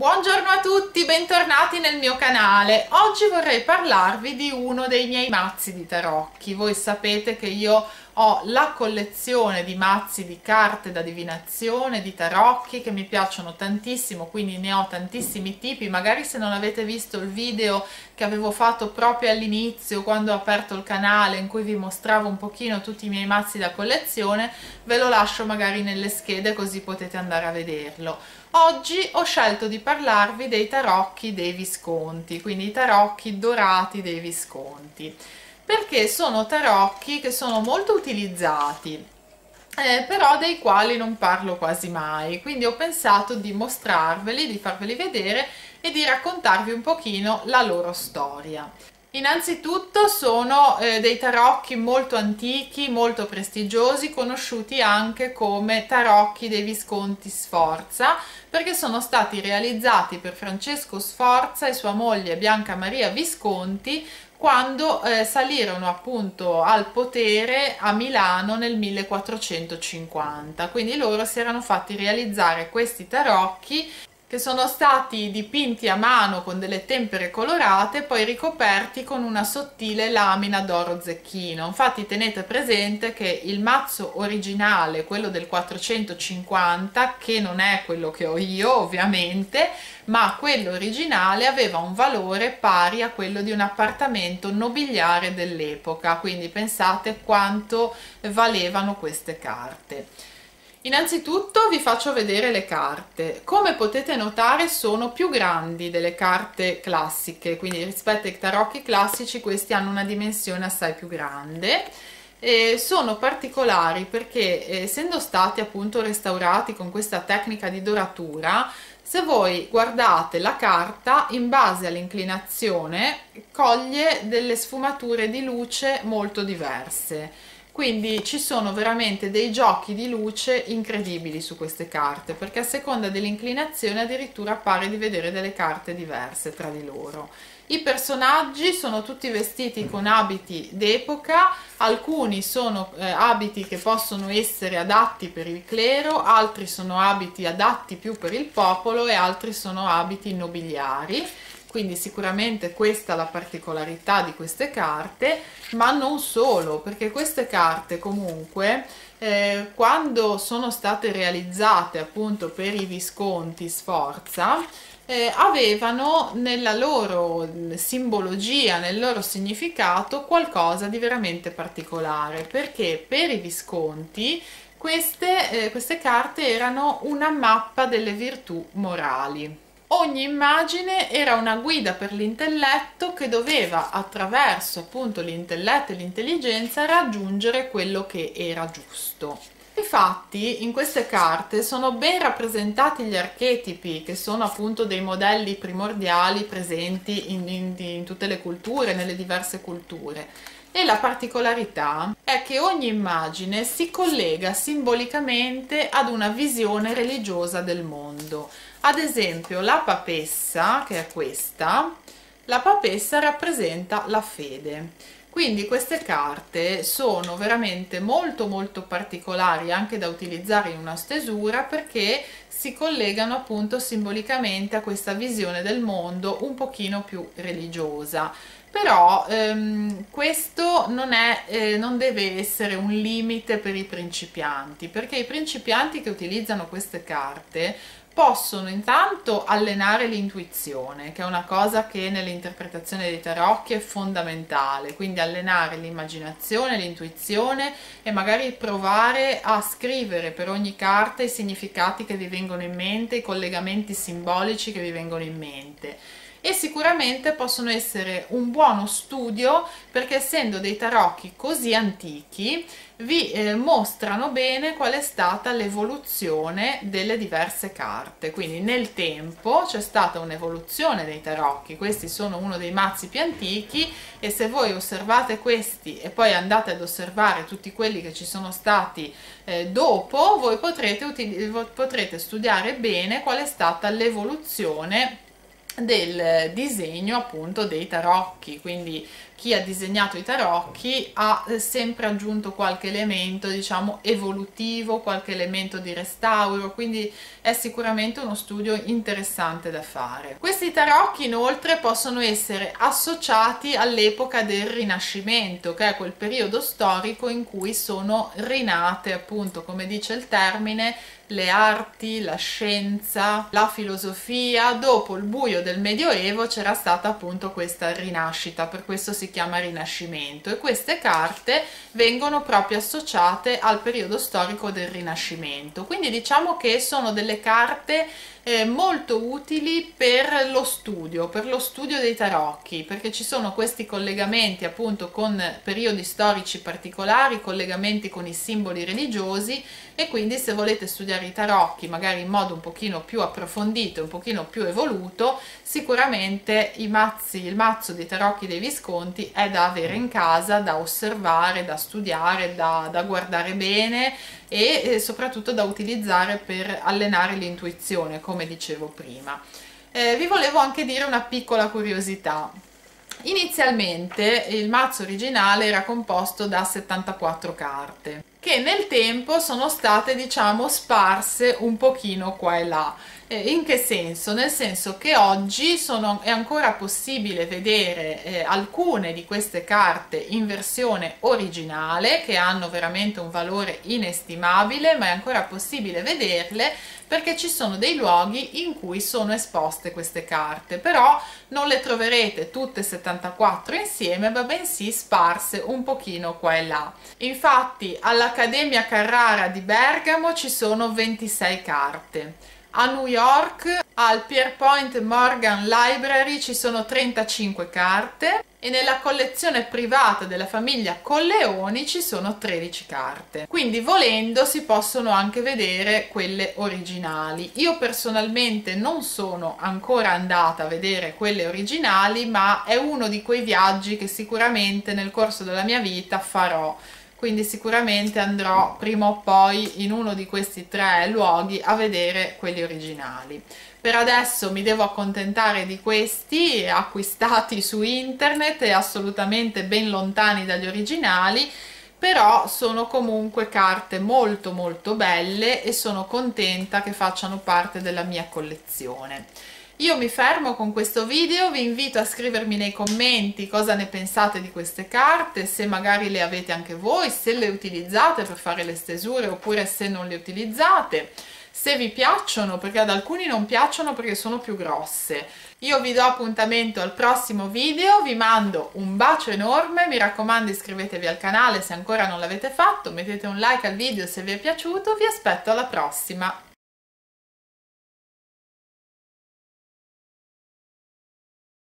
Buongiorno a tutti, bentornati nel mio canale. Oggi vorrei parlarvi di uno dei miei mazzi di tarocchi. Voi sapete che io ho la collezione di mazzi di carte da divinazione, di tarocchi, che mi piacciono tantissimo, quindi ne ho tantissimi tipi. Magari se non avete visto il video che avevo fatto proprio all'inizio, quando ho aperto il canale, in cui vi mostravo un pochino tutti i miei mazzi da collezione, ve lo lascio magari nelle schede così potete andare a vederlo. Oggi ho scelto di parlarvi dei tarocchi dei Visconti, quindi i tarocchi dorati dei Visconti, perché sono tarocchi che sono molto utilizzati, però dei quali non parlo quasi mai, quindi ho pensato di mostrarveli, di farveli vedere e di raccontarvi un pochino la loro storia. Innanzitutto sono dei tarocchi molto antichi, molto prestigiosi, conosciuti anche come tarocchi dei Visconti Sforza, perché sono stati realizzati per Francesco Sforza e sua moglie Bianca Maria Visconti quando salirono appunto al potere a Milano nel 1450. Quindi loro si erano fatti realizzare questi tarocchi, che sono stati dipinti a mano con delle tempere colorate, poi ricoperti con una sottile lamina d'oro zecchino. Infatti tenete presente che il mazzo originale, quello del 450, che non è quello che ho io ovviamente, ma quello originale aveva un valore pari a quello di un appartamento nobiliare dell'epoca, quindi pensate quanto valevano queste carte. Innanzitutto vi faccio vedere le carte. Come potete notare sono più grandi delle carte classiche, quindi rispetto ai tarocchi classici questi hanno una dimensione assai più grande. Sono particolari perché essendo stati appunto restaurati con questa tecnica di doratura, se voi guardate la carta in base all'inclinazione coglie delle sfumature di luce molto diverse. Quindi ci sono veramente dei giochi di luce incredibili su queste carte, perché a seconda dell'inclinazione addirittura pare di vedere delle carte diverse tra di loro. I personaggi sono tutti vestiti con abiti d'epoca, alcuni sono abiti che possono essere adatti per il clero, altri sono abiti adatti più per il popolo e altri sono abiti nobiliari. Quindi sicuramente questa è la particolarità di queste carte, ma non solo, perché queste carte comunque quando sono state realizzate appunto per i Visconti Sforza avevano nella loro simbologia, nel loro significato qualcosa di veramente particolare, perché per i Visconti queste carte erano una mappa delle virtù morali. Ogni immagine era una guida per l'intelletto che doveva, attraverso appunto l'intelletto e l'intelligenza, raggiungere quello che era giusto. Infatti in queste carte sono ben rappresentati gli archetipi, che sono appunto dei modelli primordiali presenti in tutte le culture, nelle diverse culture. E la particolarità è che ogni immagine si collega simbolicamente ad una visione religiosa del mondo. Ad esempio la papessa, che è questa, la papessa rappresenta la fede. Quindi queste carte sono veramente molto particolari anche da utilizzare in una stesura, perché si collegano appunto simbolicamente a questa visione del mondo un pochino più religiosa. Però questo non deve essere un limite per i principianti, perché i principianti che utilizzano queste carte possono intanto allenare l'intuizione, che è una cosa che nell'interpretazione dei tarocchi è fondamentale, quindi allenare l'immaginazione, l'intuizione e magari provare a scrivere per ogni carta i significati che vi vengono in mente, i collegamenti simbolici che vi vengono in mente. E sicuramente possono essere un buono studio, perché essendo dei tarocchi così antichi vi mostrano bene qual è stata l'evoluzione delle diverse carte. Quindi nel tempo c'è stata un'evoluzione dei tarocchi. Questi sono uno dei mazzi più antichi, e se voi osservate questi e poi andate ad osservare tutti quelli che ci sono stati dopo, voi potrete studiare bene qual è stata l'evoluzione del disegno appunto dei tarocchi. Quindi chi ha disegnato i tarocchi ha sempre aggiunto qualche elemento, diciamo, evolutivo, qualche elemento di restauro, quindi è sicuramente uno studio interessante da fare. Questi tarocchi inoltre possono essere associati all'epoca del Rinascimento, che è quel periodo storico in cui sono rinate, appunto, come dice il termine, le arti, la scienza, la filosofia. Dopo il buio del Medioevo c'era stata appunto questa rinascita, per questo si chiama Rinascimento, e queste carte vengono proprio associate al periodo storico del Rinascimento. Quindi diciamo che sono delle carte molto utili per lo studio dei tarocchi, perché ci sono questi collegamenti appunto con periodi storici particolari, collegamenti con i simboli religiosi, e quindi se volete studiare i tarocchi magari in modo un pochino più approfondito, un pochino più evoluto, sicuramente il mazzo dei tarocchi dei Visconti è da avere in casa, da osservare, da studiare, da guardare bene e soprattutto da utilizzare per allenare l'intuizione, come dicevo prima. Vi volevo anche dire una piccola curiosità. Inizialmente il mazzo originale era composto da 74 carte che nel tempo sono state, diciamo, sparse un pochino qua e là. In che senso? Nel senso che oggi è ancora possibile vedere alcune di queste carte in versione originale, che hanno veramente un valore inestimabile, ma è ancora possibile vederle perché ci sono dei luoghi in cui sono esposte queste carte, però non le troverete tutte 74 insieme, ma bensì sparse un pochino qua e là. Infatti all'Accademia Carrara di Bergamo ci sono 26 carte. A New York, al Pierpont Morgan Library, ci sono 35 carte e nella collezione privata della famiglia Colleoni ci sono 13 carte. Quindi volendo si possono anche vedere quelle originali. Io personalmente non sono ancora andata a vedere quelle originali, ma è uno di quei viaggi che sicuramente nel corso della mia vita farò. Quindi sicuramente andrò prima o poi in uno di questi tre luoghi a vedere quelli originali. Per adesso mi devo accontentare di questi, acquistati su internet e assolutamente ben lontani dagli originali, però sono comunque carte molto molto belle e sono contenta che facciano parte della mia collezione. Io mi fermo con questo video, vi invito a scrivermi nei commenti cosa ne pensate di queste carte, se magari le avete anche voi, se le utilizzate per fare le stesure oppure se non le utilizzate, se vi piacciono, perché ad alcuni non piacciono perché sono più grosse. Io vi do appuntamento al prossimo video, vi mando un bacio enorme, mi raccomando iscrivetevi al canale se ancora non l'avete fatto, mettete un like al video se vi è piaciuto, vi aspetto alla prossima.